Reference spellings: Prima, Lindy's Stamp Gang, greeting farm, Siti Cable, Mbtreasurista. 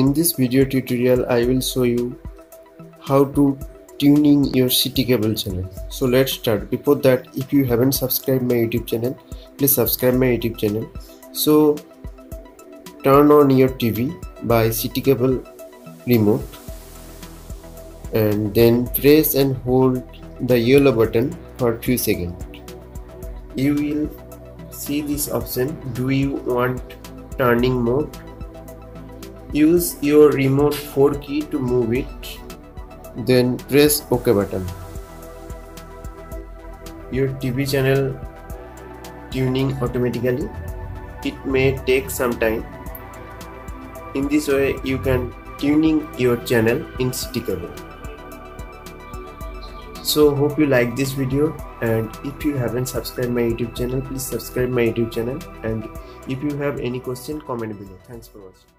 In this video tutorial I will show you how to tuning your Siti Cable channel. So let's start. Before that, if you haven't subscribed my YouTube channel, please subscribe my YouTube channel. So turn on your TV by Siti Cable remote and then press and hold the yellow button for few seconds. You will see this option, do you want turning mode? Use your remote 4 key to move it, then press OK button. Your TV channel tuning automatically. It may take some time. In this way you can tuning your channel in Siti Cable. So hope you like this video, and if you haven't subscribed my YouTube channel, please subscribe my YouTube channel, and if you have any question, comment below. Thanks for watching.